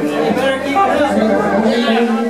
You better keep it up.